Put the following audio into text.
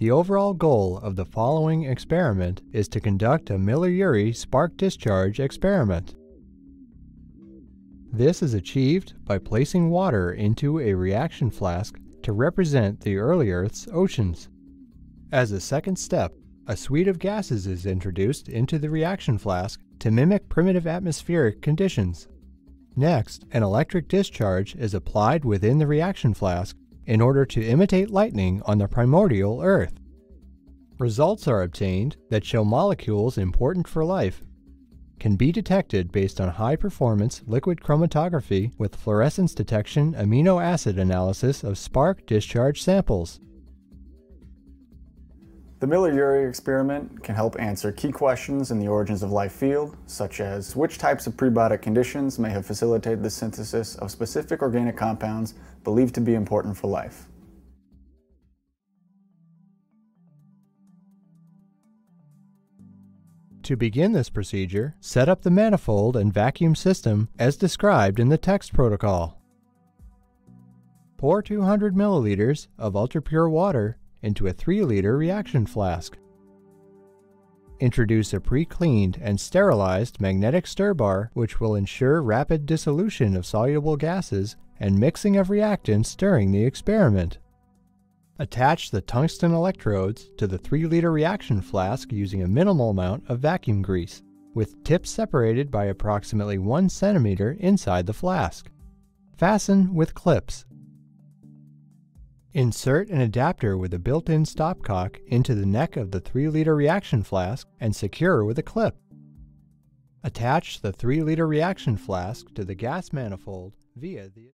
The overall goal of the following experiment is to conduct a Miller-Urey spark discharge experiment. This is achieved by placing water into a reaction flask to represent the early Earth's oceans. As a second step, a suite of gases is introduced into the reaction flask to mimic primitive atmospheric conditions. Next, an electric discharge is applied within the reaction flask in order to imitate lightning on the primordial Earth. Results are obtained that show molecules important for life can be detected based on high-performance liquid chromatography with fluorescence detection amino acid analysis of spark discharge samples. The Miller-Urey experiment can help answer key questions in the origins of life field, such as which types of prebiotic conditions may have facilitated the synthesis of specific organic compounds believed to be important for life. To begin this procedure, set up the manifold and vacuum system as described in the text protocol. Pour 200 milliliters of ultrapure water into a 3-liter reaction flask. Introduce a pre-cleaned and sterilized magnetic stir bar, which will ensure rapid dissolution of soluble gases and mixing of reactants during the experiment. Attach the tungsten electrodes to the 3-liter reaction flask using a minimal amount of vacuum grease, with tips separated by approximately 1 centimeter inside the flask. Fasten with clips. Insert an adapter with a built-in stopcock into the neck of the 3-liter reaction flask and secure with a clip. Attach the 3-liter reaction flask to the gas manifold via the